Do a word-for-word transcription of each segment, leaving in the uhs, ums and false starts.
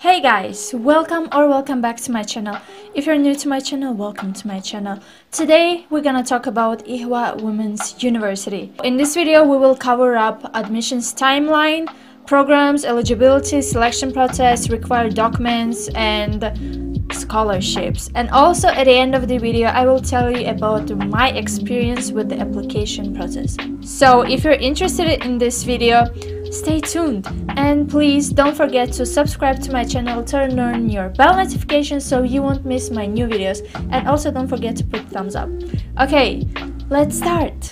Hey guys, welcome or welcome back to my channel. If you're new to my channel, welcome to my channel. Today we're gonna talk about Ewha Women's University. In this video we will cover up admissions timeline, programs, eligibility, selection process, required documents and scholarships, and also at the end of the video I will tell you about my experience with the application process. So if you're interested in this video, stay tuned, and please don't forget to subscribe to my channel, turn on your bell notifications so you won't miss my new videos, and also don't forget to put thumbs up. Okay, let's start.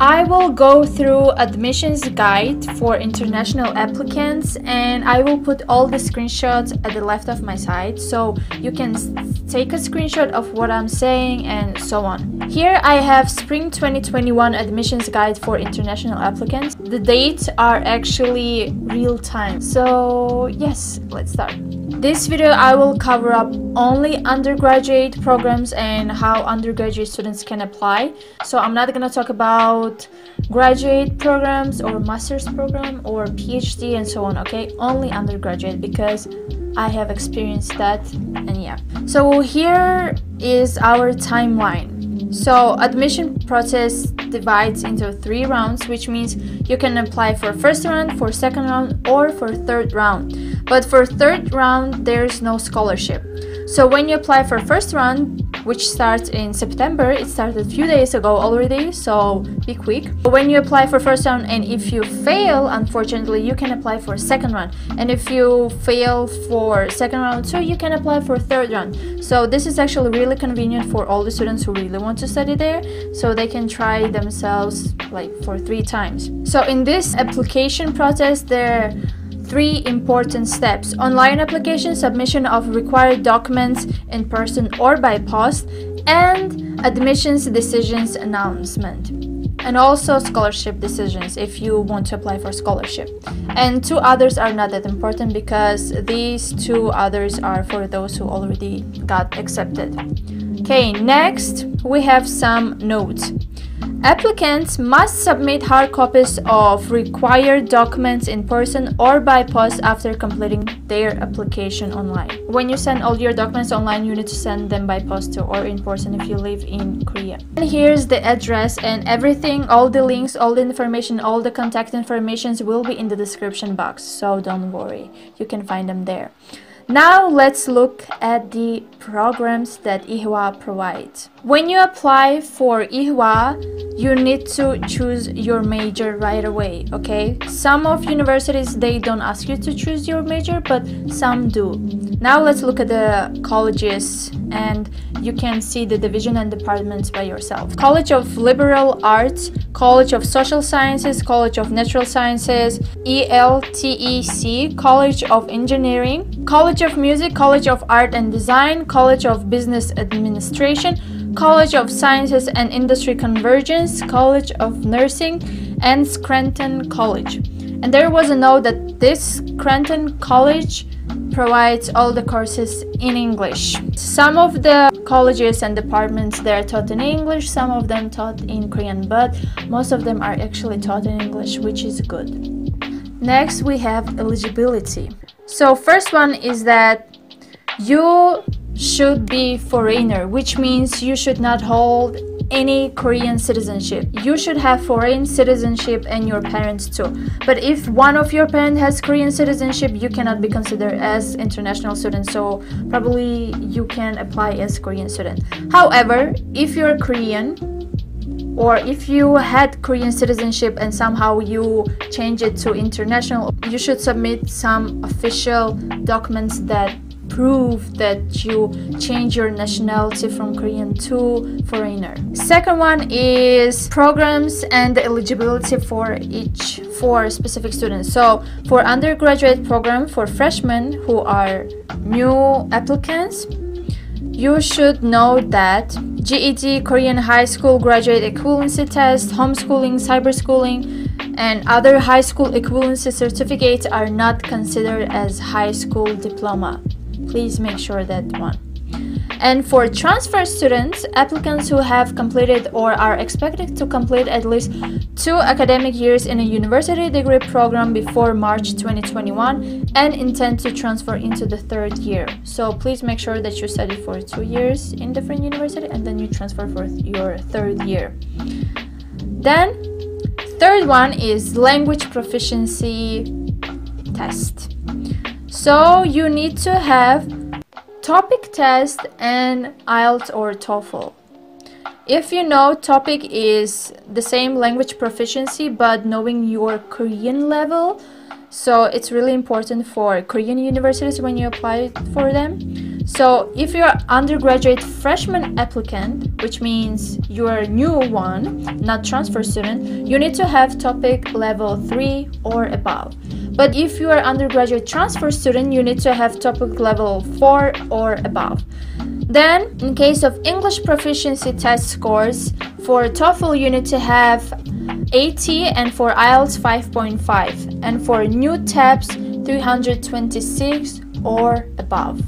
I will go through admissions guide for international applicants, and I will put all the screenshots at the left of my side so you can take a screenshot of what I'm saying and so on. Here I have Spring twenty twenty-one admissions guide for international applicants. The dates are actually real time. So yes, let's start. This video I will cover up only undergraduate programs and how undergraduate students can apply. So I'm not gonna talk about graduate programs or master's program or PhD and so on, okay? Only undergraduate because I have experienced that, and yeah. So here is our timeline. So admission process divides into three rounds, which means you can apply for first round, for second round, or for third round. But for third round, there's no scholarship. So when you apply for first round, which starts in September, it started a few days ago already, so be quick. When you apply for first round and if you fail, unfortunately, you can apply for second round. And if you fail for second round too, you can apply for third round. So this is actually really convenient for all the students who really want to study there, so they can try themselves like for three times. So in this application process, there three important steps: online application, submission of required documents in person or by post, and admissions decisions announcement, and also scholarship decisions if you want to apply for scholarship. And two others are not that important because these two others are for those who already got accepted. Okay, next we have some notes. Applicants must submit hard copies of required documents in person or by post after completing their application online. When you send all your documents online, you need to send them by post too, or in person if you live in Korea. And here's the address and everything. All the links, all the information, all the contact informations will be in the description box, so don't worry, you can find them there. Now let's look at the programs that Ewha provides. When you apply for Ewha, you need to choose your major right away, okay? Some of universities, they don't ask you to choose your major, but some do. Now let's look at the colleges, and you can see the division and departments by yourself. College of Liberal Arts, College of Social Sciences, College of Natural Sciences, E L T E C, College of Engineering, College College of Music, College of Art and Design, College of Business Administration, College of Sciences and Industry Convergence, College of Nursing, and Scranton College. And there was a note that this Scranton College provides all the courses in English. Some of the colleges and departments, they're taught in English, some of them taught in Korean, but most of them are actually taught in English, which is good. Next, we have eligibility. So first one is that you should be foreigner, which means you should not hold any Korean citizenship. You should have foreign citizenship, and your parents too. But if one of your parents has Korean citizenship, you cannot be considered as international student, so probably you can apply as Korean student. However, if you're Korean, or if you had Korean citizenship and somehow you change it to international, you should submit some official documents that prove that you change your nationality from Korean to foreigner. Second one is programs and the eligibility for each for specific students. So for undergraduate program, for freshmen who are new applicants, you should know that G E D, Korean high school graduate equivalency test, homeschooling, cyberschooling, and other high school equivalency certificates are not considered as high school diploma. Please make sure that one. And for transfer students, applicants who have completed or are expected to complete at least two academic years in a university degree program before March twenty twenty-one and intend to transfer into the third year. So please make sure that you study for two years in different university and then you transfer for your third year. Then third one is language proficiency test. So you need to have TOPIK test and I E L T S or TOEFL. If you know, TOPIK is the same language proficiency, but knowing your Korean level. So it's really important for Korean universities when you apply for them. So if you're an undergraduate freshman applicant, which means you're a new one, not transfer student, you need to have TOPIK level three or above. But if you are undergraduate transfer student, you need to have TOPIK level four or above. Then, in case of English proficiency test scores, for TOEFL you need to have eighty and for I E L T S five point five, and for new T E Ps three hundred twenty-six or above.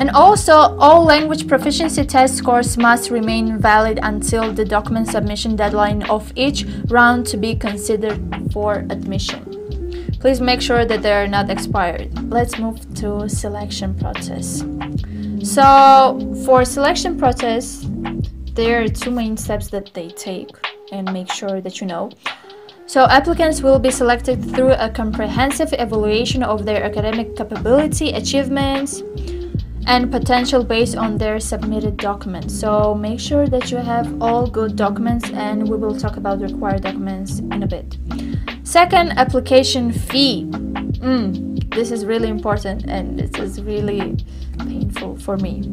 And also, all language proficiency test scores must remain valid until the document submission deadline of each round to be considered for admission. Please make sure that they are not expired. Let's move to selection process. So for selection process, there are two main steps that they take, and make sure that you know. So applicants will be selected through a comprehensive evaluation of their academic capability, achievements, and potential based on their submitted documents. So make sure that you have all good documents, and we will talk about required documents in a bit. Second, application fee. Mm, this is really important, and this is really painful for me.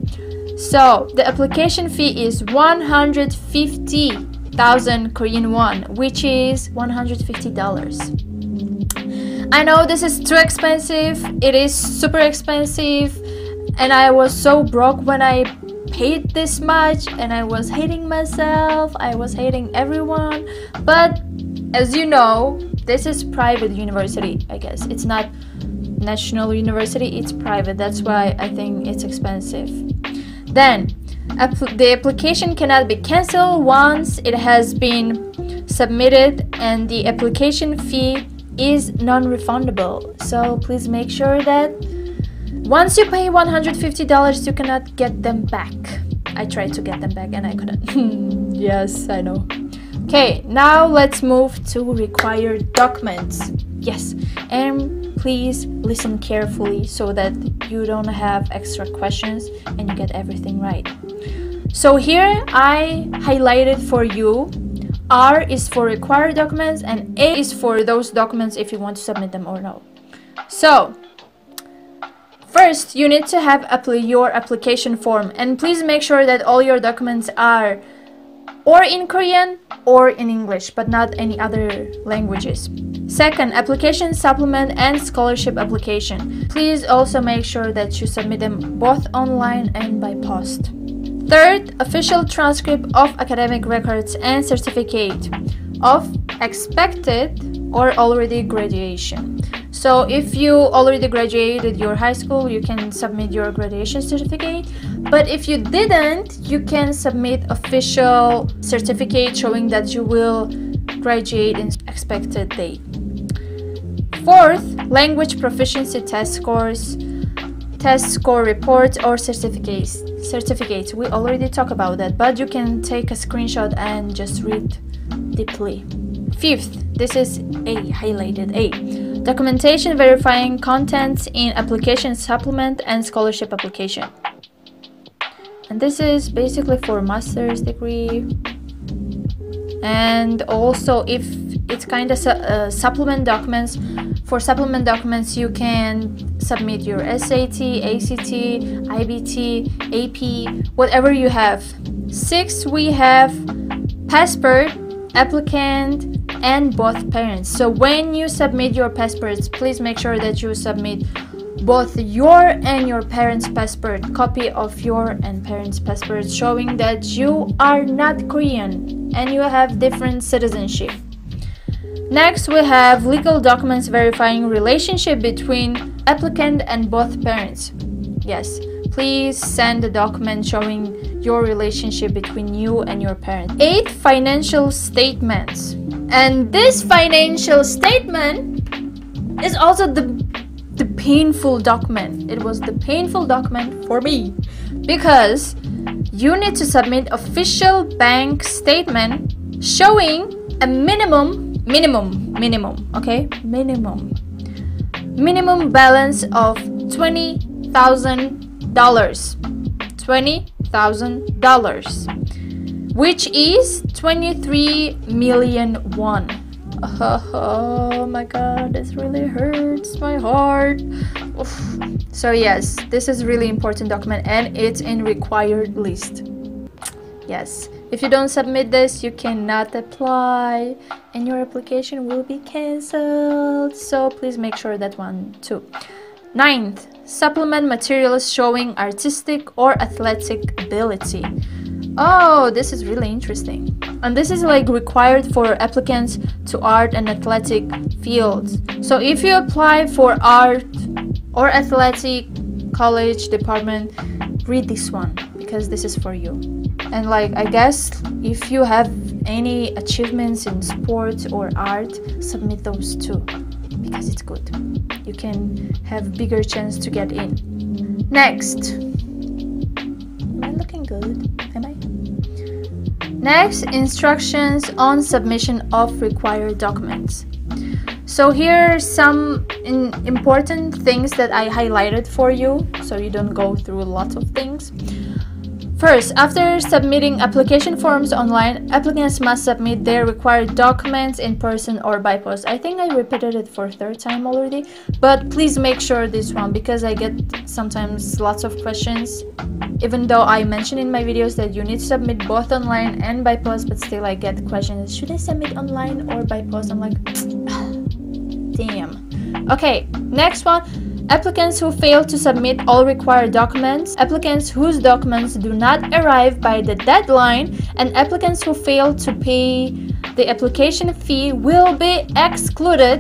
So the application fee is one hundred fifty thousand Korean won, which is one hundred fifty dollars. I know this is too expensive. It is super expensive, and I was so broke when I paid this much, and I was hating myself. I was hating everyone. But as you know, this is private university, I guess. It's not national university, it's private. That's why I think it's expensive. Then, app- the application cannot be canceled once it has been submitted, and the application fee is non-refundable. So please make sure that once you pay one hundred fifty dollars, you cannot get them back. I tried to get them back and I couldn't. Yes, I know. Okay, now let's move to required documents. Yes, and please listen carefully so that you don't have extra questions and you get everything right. So here I highlighted for you, R is for required documents and A is for those documents if you want to submit them or not. So first, you need to have your application form, and please make sure that all your documents are or in Korean or in English, but not any other languages. Second, application supplement and scholarship application. Please also make sure that you submit them both online and by post. Third, official transcript of academic records and certificate of expected or already graduation. So if you already graduated your high school, you can submit your graduation certificate. But if you didn't, you can submit official certificate showing that you will graduate in expected date. Fourth, language proficiency test scores, test score reports or certificates. Certificates, we already talked about that, but you can take a screenshot and just read deeply. Fifth, this is A, highlighted A. Documentation verifying contents in application supplement and scholarship application. And this is basically for master's degree. And also if it's kind of su uh, supplement documents, for supplement documents you can submit your S A T, A C T, I B T, A P, whatever you have. Six, we have passport, applicant, and both parents. So when you submit your passports, please make sure that you submit both your and your parents' passport, copy of your and parents' passport showing that you are not Korean and you have different citizenship. Next, we have legal documents verifying relationship between applicant and both parents. Yes, please send a document showing your relationship between you and your parents. Eight financial statements. And this financial statement is also the, the painful document. It was the painful document for me because you need to submit official bank statement showing a minimum, minimum, minimum, okay? Minimum. Minimum balance of twenty thousand dollars. twenty thousand dollars. Which is twenty-three million won. Oh, oh my god, this really hurts my heart. Oof. So yes, this is really important document and it's in required list. Yes. If you don't submit this, you cannot apply and your application will be cancelled. So please make sure that one too. Ninth, supplement materials showing artistic or athletic ability. Oh, this is really interesting. And this is like required for applicants to art and athletic fields. So if you apply for art or athletic college department, read this one because this is for you. And like, I guess if you have any achievements in sports or art, submit those too, because it's good. You can have bigger chance to get in. Next. Am I looking good? Am I? Next, instructions on submission of required documents. So here are some in important things that I highlighted for you, so you don't go through lots of things. First, after submitting application forms online, applicants must submit their required documents in person or by post. I think I repeated it for third time already, but please make sure this one because I get sometimes lots of questions, even though I mentioned in my videos that you need to submit both online and by post, but still I get questions, should I submit online or by post? I'm like, damn. Okay, next one. Applicants who fail to submit all required documents, applicants whose documents do not arrive by the deadline, and applicants who fail to pay the application fee will be excluded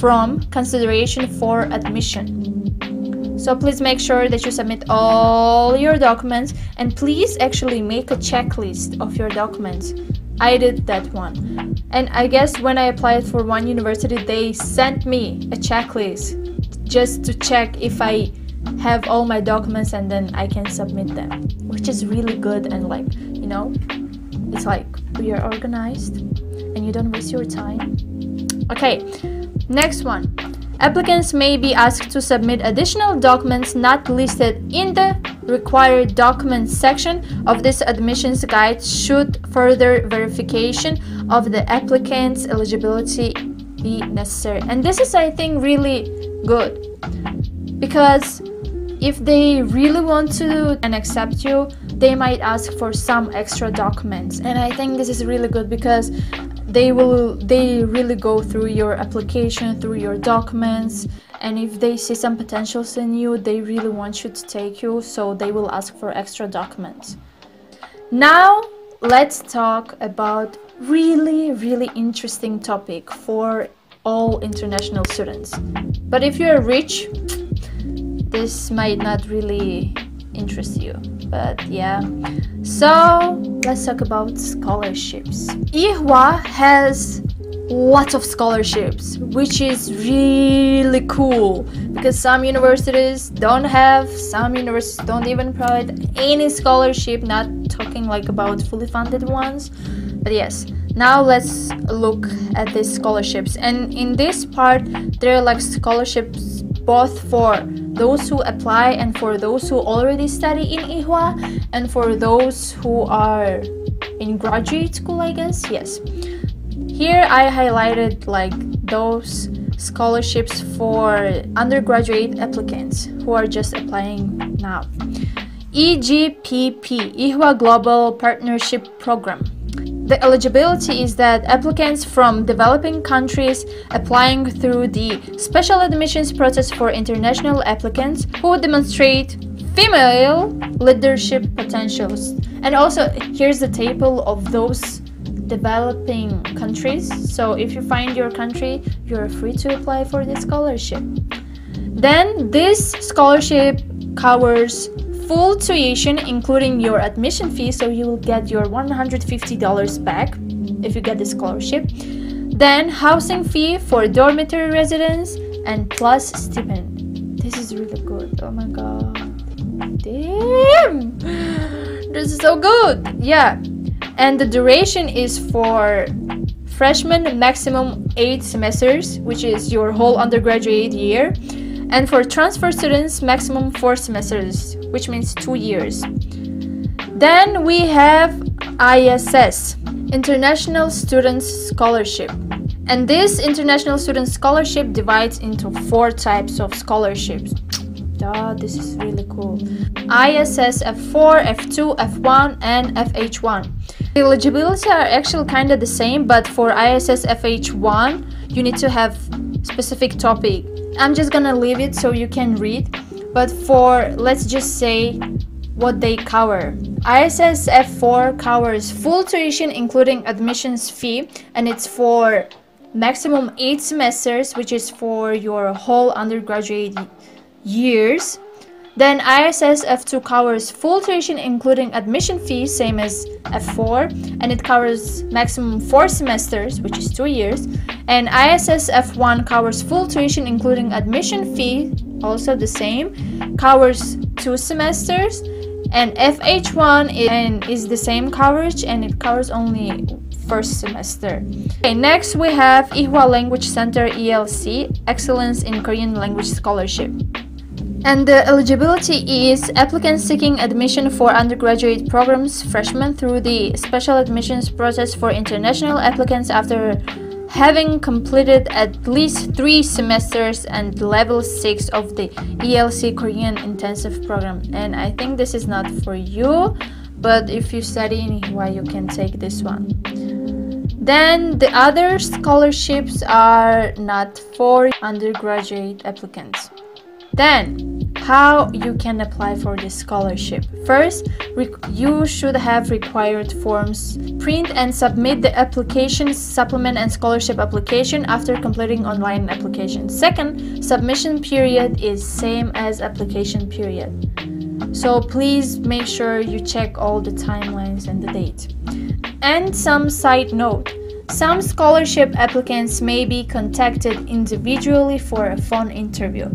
from consideration for admission. So please make sure that you submit all your documents and please actually make a checklist of your documents. I did that one. And I guess when I applied for one university, they sent me a checklist just to check if I have all my documents and then I can submit them, which is really good. And like, you know, it's like we are organized and you don't waste your time. Okay, next one. Applicants may be asked to submit additional documents not listed in the required documents section of this admissions guide should further verification of the applicant's eligibility be necessary. And this is, I think, really good because if they really want to and accept you, they might ask for some extra documents, and I think this is really good because they will they really go through your application, through your documents, and if they see some potentials in you, they really want you to take you, so they will ask for extra documents. Now let's talk about really really interesting topic for all international students, but if you're rich, this might not really interest you, but yeah. So let's talk about scholarships. Ewha has lots of scholarships, which is really cool because some universities don't have, some universities don't even provide any scholarship, not talking like about fully funded ones, but yes. Now let's look at these scholarships, and in this part there are like scholarships both for those who apply and for those who already study in Ewha and for those who are in graduate school, I guess. Yes, here I highlighted like those scholarships for undergraduate applicants who are just applying now. E G P P, Ewha Global Partnership Program. The eligibility is that applicants from developing countries applying through the special admissions process for international applicants who demonstrate female leadership potentials. And also, here's the table of those developing countries. So if you find your country, you're free to apply for this scholarship. Then this scholarship covers full tuition, including your admission fee, so you will get your one hundred fifty dollars back if you get the scholarship, then housing fee for dormitory residents, and plus stipend. This is really good. Oh my god, damn, this is so good. Yeah, and the duration is for freshmen maximum eight semesters, which is your whole undergraduate year, and for transfer students maximum four semesters, which means two years. Then we have I S S, International Students Scholarship, and this International Students Scholarship divides into four types of scholarships. Oh, this is really cool. I S S F four, F two, F one, and F H one. The eligibility are actually kind of the same, but for I S S F H one you need to have specific topic. I'm just gonna leave it so you can read, but for, let's just say what they cover. I S S F four covers full tuition including admissions fee, and it's for maximum eight semesters, which is for your whole undergraduate years. Then I S S F two covers full tuition including admission fee, same as F four, and it covers maximum four semesters, which is two years. And I S S F one covers full tuition including admission fee, also the same, covers two semesters. And F H one is, and is the same coverage, and it covers only first semester. Okay, next we have Ewha Language Center E L C, Excellence in Korean Language Scholarship. And the eligibility is applicants seeking admission for undergraduate programs, freshmen, through the special admissions process for international applicants after having completed at least three semesters and level six of the E L C Korean intensive program. And I think this is not for you, but if you study in Ewha, you can take this one. Then the other scholarships are not for undergraduate applicants. Then how you can apply for this scholarship. First, you should have required forms. Print and submit the application supplement and scholarship application after completing online application. Second, submission period is same as application period, so please make sure you check all the timelines and the date. And some side note, some scholarship applicants may be contacted individually for a phone interview.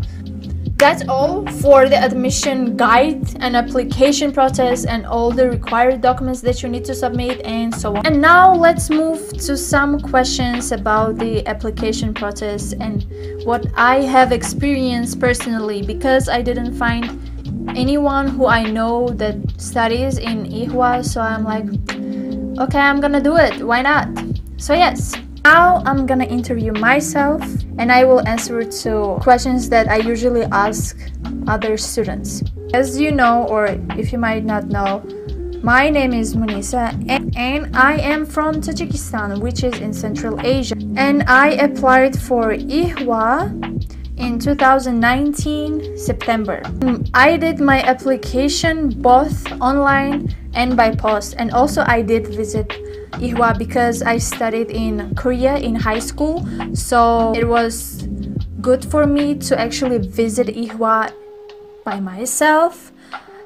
That's all for the admission guide and application process and all the required documents that you need to submit and so on. And now let's move to some questions about the application process and what I have experienced personally, because I didn't find anyone who I know that studies in Ewha, so I'm like, okay, I'm gonna do it, why not? So yes. Now I'm gonna interview myself and I will answer to questions that I usually ask other students. As you know, or if you might not know, my name is Munisa and, and I am from Tajikistan, which is in Central Asia. And I applied for Ewha in two thousand nineteen, September. I did my application both online and by post, and also I did visit Ewha because I studied in Korea in high school, so it was good for me to actually visit Ewha by myself,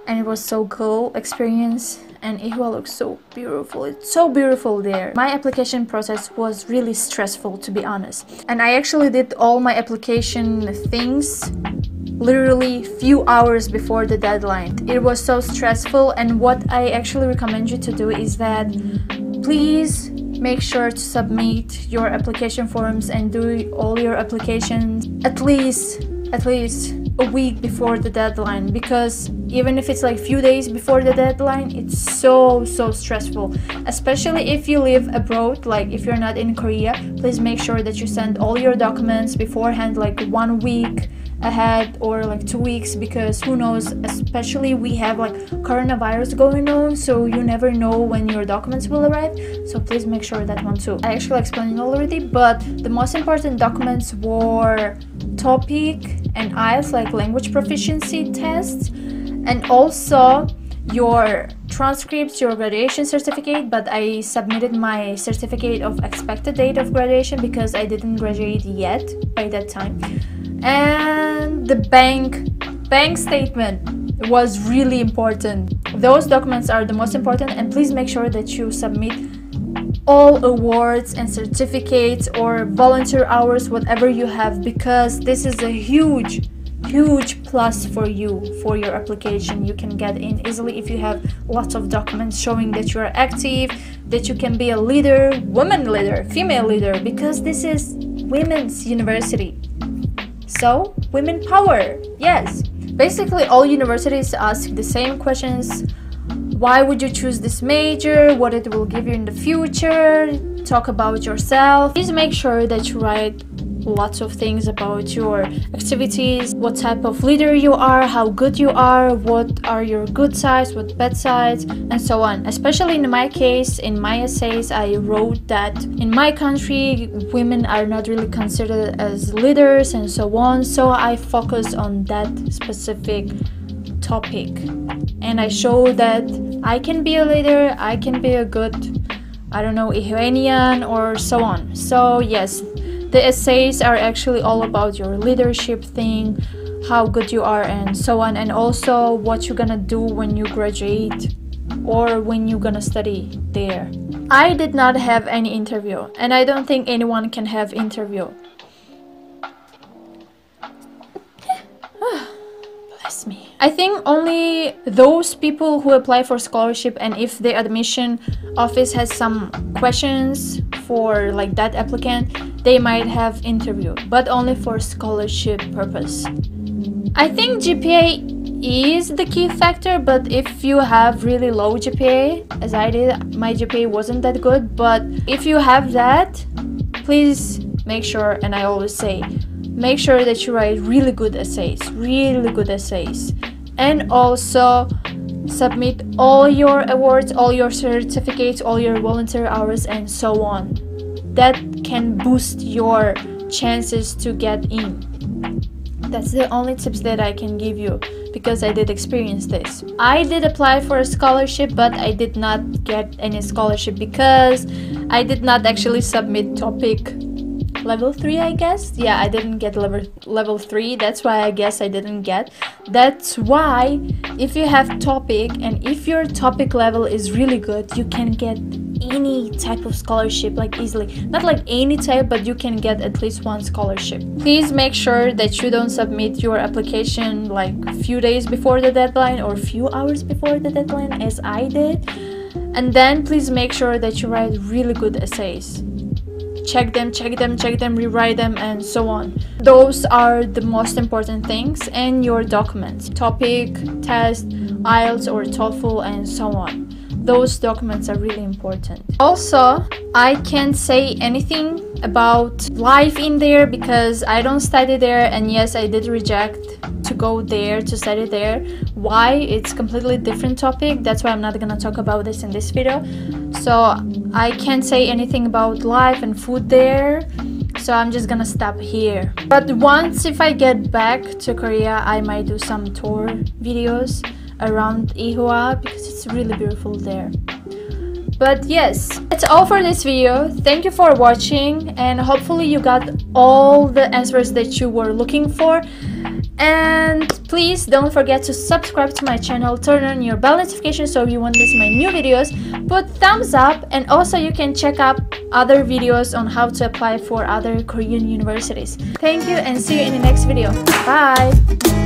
and it was so cool experience. And Ewha looks so beautiful, it's so beautiful there. My application process was really stressful, to be honest, and I actually did all my application things literally few hours before the deadline. It was so stressful, and what I actually recommend you to do is that please make sure to submit your application forms and do all your applications at least at least a week before the deadline, because even if it's like few days before the deadline, it's so so stressful, especially if you live abroad. Like if you're not in Korea, please make sure that you send all your documents beforehand, like one week ahead or like two weeks, because who knows, especially we have like coronavirus going on, so you never know when your documents will arrive, so please make sure that one too. I actually explained it already, but the most important documents were TOPIK and I E L T S, like language proficiency tests, and also your transcripts, your graduation certificate. But I submitted my certificate of expected date of graduation because I didn't graduate yet by that time. And the bank bank statement, was really important. Those documents are the most important, and please make sure that you submit all awards and certificates or volunteer hours, whatever you have, because this is a huge huge plus for you for your application. You can get in easily if you have lots of documents showing that you are active, that you can be a leader, woman leader, female leader, because this is women's university. So women power. Yes, basically all universities ask the same questions. Why would you choose this major? What it will give you in the future? Talk about yourself. Please make sure that you write lots of things about your activities, what type of leader you are, how good you are, what are your good sides, what bad sides, and so on. Especially in my case, in my essays, I wrote that in my country, women are not really considered as leaders and so on. So I focus on that specific topic. And I show that I can be a leader, I can be a good, I don't know, Iranian or so on. So yes, the essays are actually all about your leadership thing, how good you are and so on, and also what you're gonna do when you graduate or when you're gonna study there. I did not have any interview, and I don't think anyone can have interview. Bless me. I think only those people who apply for scholarship, and if the admission office has some questions for like that applicant, they might have interview, but only for scholarship purpose. I think G P A is the key factor, but if you have really low G P A, as I did, my G P A wasn't that good, but if you have that, please make sure, and I always say, make sure that you write really good essays, really good essays, and also submit all your awards, all your certificates, all your volunteer hours, and so on. That can boost your chances to get in. That's the only tips that I can give you, because I did experience this. I did apply for a scholarship, but I did not get any scholarship because I did not actually submit TOPIK level three, I guess. Yeah, I didn't get level level three. That's why I guess I didn't get. That's why if you have TOPIK and if your TOPIK level is really good, you can get any type of scholarship, like easily. Not like any type, but you can get at least one scholarship. Please make sure that you don't submit your application like a few days before the deadline or a few hours before the deadline, as I did. And then please make sure that you write really good essays. Check them, check them, check them, rewrite them, and so on. Those are the most important things, and your documents. TOPIK, test, I E L T S or TOEFL, and so on. Those documents are really important. Also, I can't say anything about life in there because I don't study there, and yes, I did reject to go there to study there. Why? It's completely different topic. That's why I'm not gonna talk about this in this video. So I can't say anything about life and food there, so I'm just gonna stop here. But once if I get back to Korea, I might do some tour videos around Ewha because it's really beautiful there. But yes, that's all for this video. Thank you for watching, and hopefully you got all the answers that you were looking for. And please don't forget to subscribe to my channel, turn on your bell notification so you won't miss my new videos, put thumbs up, and also you can check out other videos on how to apply for other Korean universities. Thank you, and see you in the next video. Bye.